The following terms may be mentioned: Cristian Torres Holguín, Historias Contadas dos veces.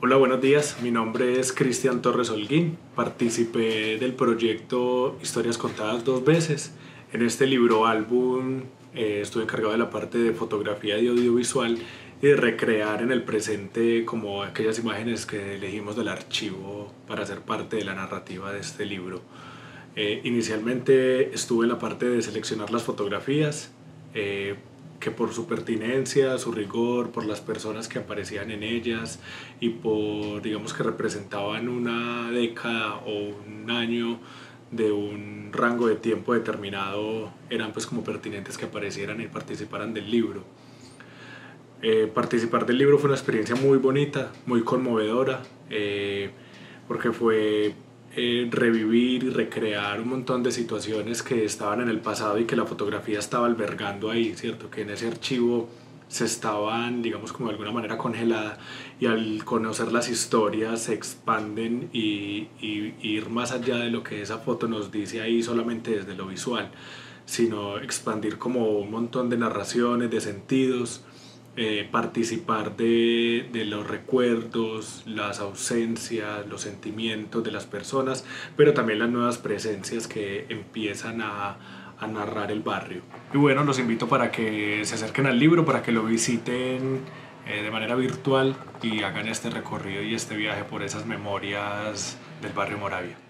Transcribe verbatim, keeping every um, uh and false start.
Hola, buenos días. Mi nombre es Cristian Torres Holguín. Participé del proyecto Historias Contadas dos veces. En este libro álbum eh, estuve encargado de la parte de fotografía y audiovisual y de recrear en el presente como aquellas imágenes que elegimos del archivo para ser parte de la narrativa de este libro. Eh, inicialmente estuve en la parte de seleccionar las fotografías, eh, que por su pertinencia, su rigor, por las personas que aparecían en ellas y por, digamos, que representaban una década o un año de un rango de tiempo determinado, eran pues como pertinentes que aparecieran y participaran del libro. Eh, participar del libro fue una experiencia muy bonita, muy conmovedora, eh, porque fue Eh, revivir y recrear un montón de situaciones que estaban en el pasado y que la fotografía estaba albergando ahí, ¿cierto? Que en ese archivo se estaban, digamos, como de alguna manera congeladas, y al conocer las historias se expanden y, y, y ir más allá de lo que esa foto nos dice ahí solamente desde lo visual, sino expandir como un montón de narraciones, de sentidos, Eh, participar de, de los recuerdos, las ausencias, los sentimientos de las personas, pero también las nuevas presencias que empiezan a, a narrar el barrio. Y bueno, los invito para que se acerquen al libro, para que lo visiten eh, de manera virtual y hagan este recorrido y este viaje por esas memorias del barrio Moravia.